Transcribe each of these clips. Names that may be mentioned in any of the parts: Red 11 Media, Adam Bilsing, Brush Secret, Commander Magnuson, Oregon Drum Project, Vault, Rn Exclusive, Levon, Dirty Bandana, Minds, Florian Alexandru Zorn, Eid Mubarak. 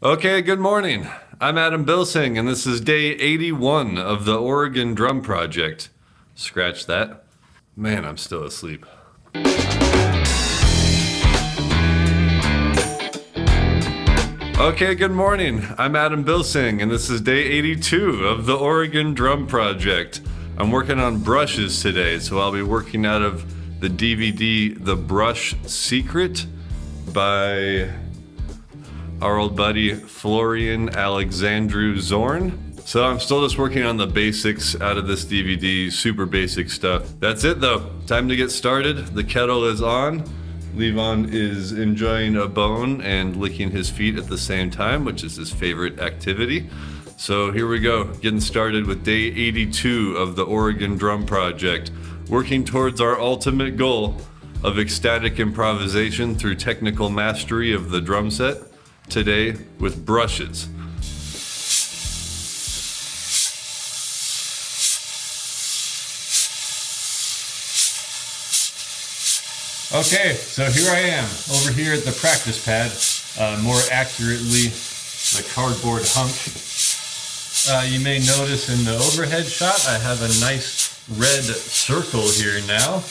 Okay, good morning. I'm Adam Bilsing, and this is day 81 of the Oregon Drum Project. Scratch that. Man, I'm still asleep. Okay, good morning. I'm Adam Bilsing, and this is day 82 of the Oregon Drum Project. I'm working on brushes today, so I'll be working out of the DVD, The Brush Secret, by our old buddy Florian Alexandru Zorn. So I'm still just working on the basics out of this DVD, super basic stuff. That's it though, time to get started. The kettle is on. Levon is enjoying a bone and licking his feet at the same time, which is his favorite activity. So here we go, getting started with day 82 of the Oregon Drum Project, working towards our ultimate goal of ecstatic improvisation through technical mastery of the drum set. Today with brushes. Okay, so here I am over here at the practice pad, more accurately the cardboard hunk. You may notice in the overhead shot I have a nice red circle here now,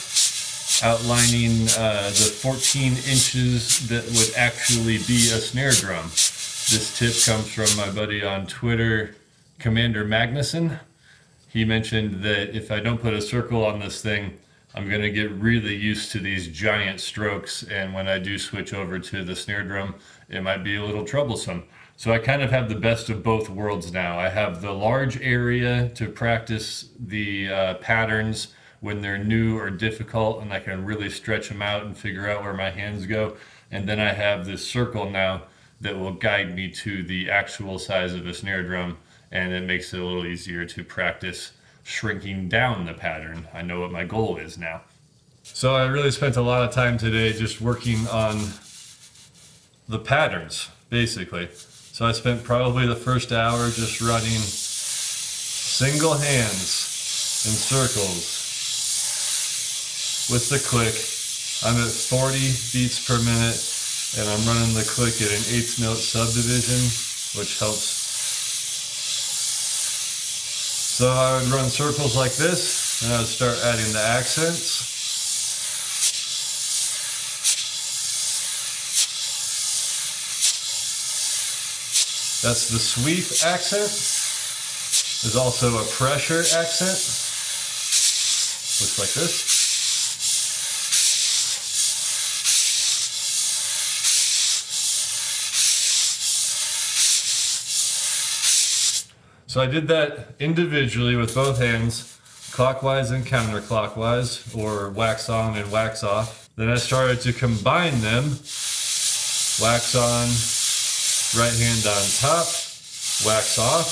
outlining the 14 inches that would actually be a snare drum. This tip comes from my buddy on Twitter, Commander Magnuson. He mentioned that if I don't put a circle on this thing, I'm going to get really used to these giant strokes, and when I do switch over to the snare drum, it might be a little troublesome. So I kind of have the best of both worlds now. I have the large area to practice the patterns when they're new or difficult, and I can really stretch them out and figure out where my hands go. And then I have this circle now that will guide me to the actual size of a snare drum, and it makes it a little easier to practice shrinking down the pattern. I know what my goal is now. So I really spent a lot of time today just working on the patterns, basically. So I spent probably the first hour just running single hands in circles. With the click, I'm at 40 beats per minute, and I'm running the click at an 8th note subdivision, which helps. So I would run circles like this, and I would start adding the accents. That's the sweep accent. There's also a pressure accent. Looks like this. So I did that individually with both hands, clockwise and counterclockwise, or wax on and wax off. Then I started to combine them, wax on, right hand on top, wax off,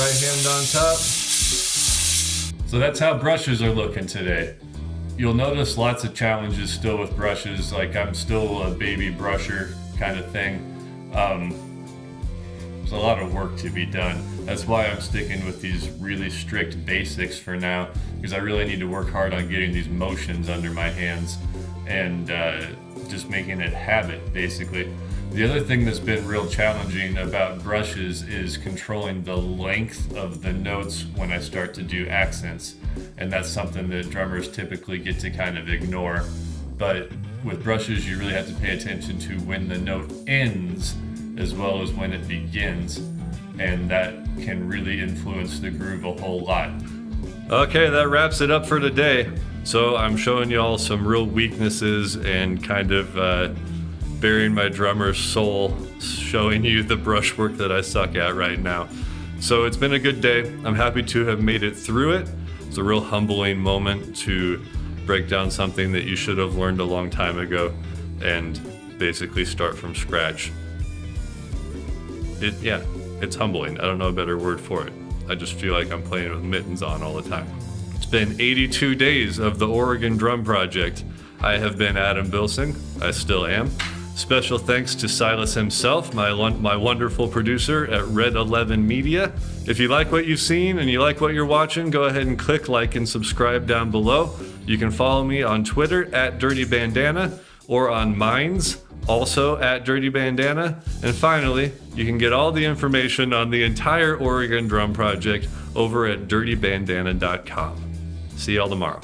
right hand on top. So that's how brushes are looking today. You'll notice lots of challenges still with brushes, like I'm still a baby brusher kind of thing. There's a lot of work to be done. That's why I'm sticking with these really strict basics for now, because I really need to work hard on getting these motions under my hands and just making it habit, basically. The other thing that's been real challenging about brushes is controlling the length of the notes when I start to do accents, and that's something that drummers typically get to kind of ignore. But with brushes, you really have to pay attention to when the note ends as well as when it begins, and that can really influence the groove a whole lot. Okay, that wraps it up for today. So I'm showing y'all some real weaknesses and kind of burying my drummer's soul, showing you the brushwork that I suck at right now. So it's been a good day. I'm happy to have made it through it. It's a real humbling moment to break down something that you should have learned a long time ago and basically start from scratch. It's humbling. I don't know a better word for it. I just feel like I'm playing with mittens on all the time. It's been 82 days of the Oregon Drum Project. I have been Adam Bilsing. I still am. Special thanks to Silas himself, my wonderful producer at Red 11 Media. If you like what you've seen and you like what you're watching, go ahead and click like and subscribe down below. You can follow me on Twitter at Dirty Bandana or on Minds also at Dirty Bandana. And finally, you can get all the information on the entire Oregon Drum Project over at dirtybandana.com. See y'all tomorrow.